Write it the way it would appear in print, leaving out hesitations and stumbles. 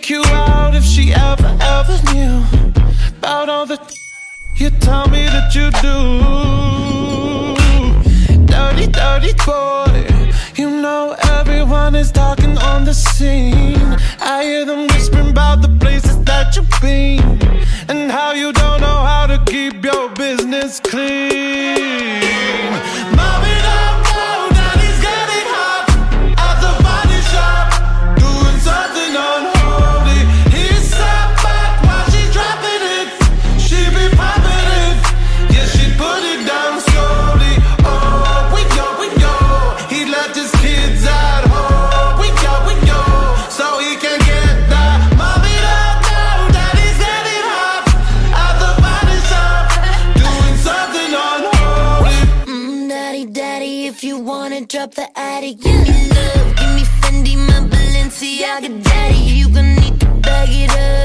kick you out if she ever knew about all the you tell me that you do. Dirty boy, you know everyone is talking on the scene. I hear them whispering about the places that you've been and how you don't know how to keep your business clean. Mommy, if you wanna drop the attic, give me love, give me Fendi, my Balenciaga daddy. You gon' need to bag it up.